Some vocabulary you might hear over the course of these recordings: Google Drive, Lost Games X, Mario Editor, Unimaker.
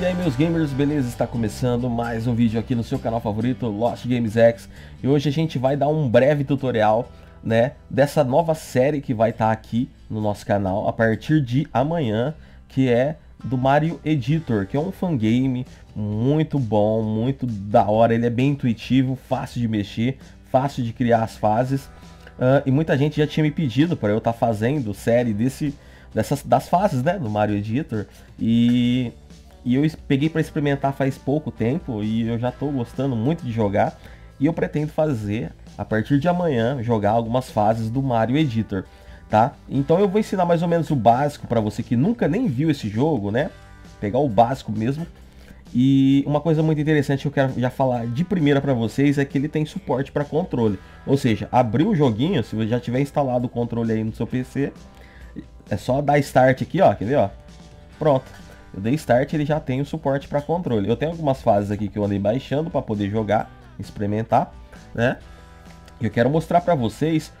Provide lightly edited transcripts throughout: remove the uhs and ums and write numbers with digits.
E aí, meus gamers, beleza? Está começando mais um vídeo aqui no seu canal favorito, Lost Games X. E hoje a gente vai dar um breve tutorial, né, dessa nova série que vai estar aqui no nosso canal a partir de amanhã, que é do Mario Editor, que é um fangame muito bom, muito da hora. Ele é bem intuitivo, fácil de mexer, fácil de criar as fases. E muita gente já tinha me pedido para eu estar fazendo série das fases, né, do Mario Editor. E eu peguei para experimentar faz pouco tempo e eu já estou gostando muito de jogar. E eu pretendo fazer, a partir de amanhã, jogar algumas fases do Mario Editor, tá? Então eu vou ensinar mais ou menos o básico para você que nunca nem viu esse jogo, né? Pegar o básico mesmo. E uma coisa muito interessante que eu quero já falar de primeira para vocês é que ele tem suporte para controle. Ou seja, abrir o joguinho, se você já tiver instalado o controle aí no seu PC, é só dar Start aqui, ó, quer ver, ó? Pronto. Eu dei Start, ele já tem o suporte para controle. Eu tenho algumas fases aqui que eu andei baixando para poder jogar, experimentar, né? Eu quero mostrar para vocês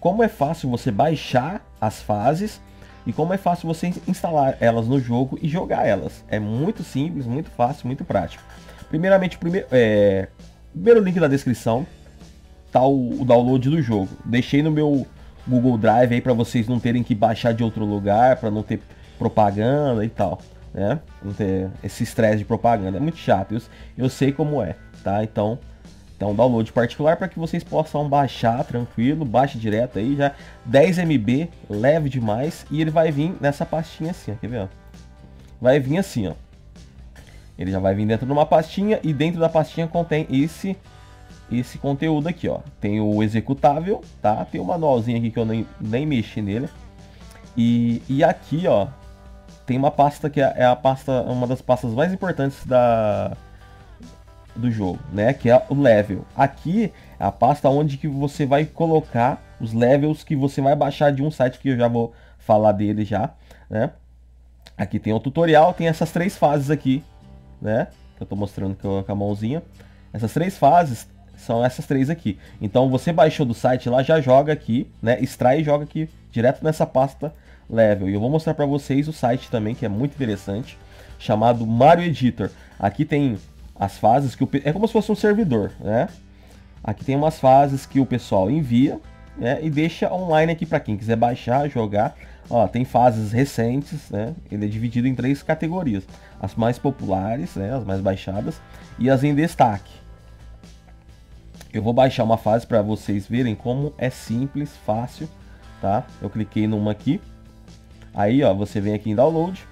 como é fácil você baixar as fases e como é fácil você instalar elas no jogo e jogar elas. É muito simples, muito fácil, muito prático. Primeiramente, primeiro link da descrição tá o download do jogo. Deixei no meu Google Drive aí para vocês não terem que baixar de outro lugar, para não ter propaganda e tal, né? Não ter esse estresse de propaganda, é muito chato, eu sei como é, tá? Então download particular para que vocês possam baixar tranquilo, baixa direto aí, já 10 MB, leve demais. E ele vai vir nessa pastinha assim, ó, quer ver, ó? Vai vir assim, ó, ele já vai vir dentro de uma pastinha e dentro da pastinha contém esse conteúdo aqui, ó. Tem o executável, tá? Tem o manualzinho aqui que eu nem mexi nele. E aqui, ó, tem uma pasta que é a pasta, uma das pastas mais importantes do jogo, né? Que é o level. Aqui é a pasta onde que você vai colocar os levels que você vai baixar de um site que eu já vou falar dele já, né? Aqui tem o tutorial, tem essas três fases aqui, né? Que eu tô mostrando com a mãozinha. Essas três fases são essas três aqui. Então você baixou do site lá, já joga aqui, né? Extrai e joga aqui direto nessa pasta level. E eu vou mostrar para vocês o site também, que é muito interessante, chamado Mario Editor. Aqui tem as fases que é como se fosse um servidor, né? Aqui tem umas fases que o pessoal envia, né? E deixa online aqui para quem quiser baixar, jogar. Ó, tem fases recentes, né? Ele é dividido em três categorias: as mais populares, né? As mais baixadas, e as em destaque. Eu vou baixar uma fase para vocês verem como é simples, fácil, tá? Eu cliquei numa aqui. Aí, ó, você vem aqui em download.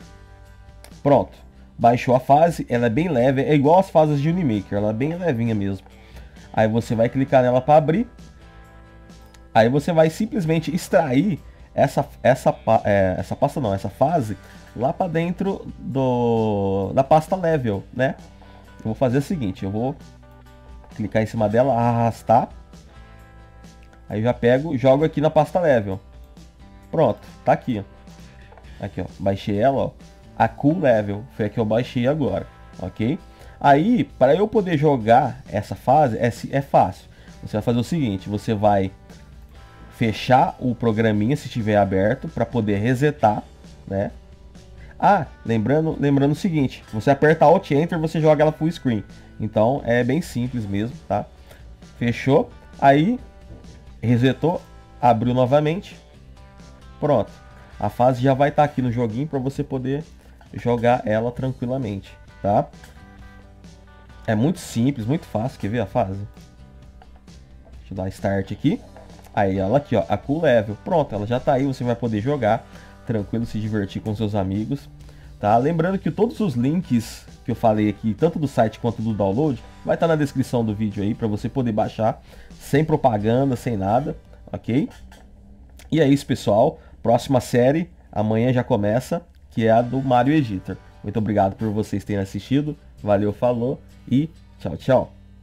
Pronto. Baixou a fase, ela é bem leve, é igual as fases de Unimaker, ela é bem levinha mesmo. Aí você vai clicar nela para abrir. Aí você vai simplesmente extrair essa pasta não, essa fase lá para dentro da pasta level, né? Eu vou fazer o seguinte, eu vou clicar em cima dela, arrastar. Aí já pego, jogo aqui na pasta level. Pronto, tá aqui. Aqui, ó, baixei ela, ó. A Cool Level, foi a que eu baixei agora, ok? Aí, para eu poder jogar essa fase, é fácil. Você vai fazer o seguinte, você vai fechar o programinha, se tiver aberto, para poder resetar, né? Ah, lembrando o seguinte, você aperta Alt Enter, você joga ela full screen. Então, é bem simples mesmo, tá? Fechou, aí... resetou, abriu novamente, pronto. A fase já vai estar aqui no joguinho para você poder jogar ela tranquilamente, tá? É muito simples, muito fácil. Quer ver a fase? Deixa eu dar Start aqui. Aí ela aqui, ó, a Cool Level. Pronto, ela já tá aí, você vai poder jogar tranquilo, se divertir com seus amigos, tá? Lembrando que todos os links que eu falei aqui, tanto do site quanto do download, vai estar na descrição do vídeo aí para você poder baixar sem propaganda, sem nada, ok? E é isso, pessoal. Próxima série amanhã já começa, que é a do Mario Editor. Muito obrigado por vocês terem assistido. Valeu, falou e tchau, tchau.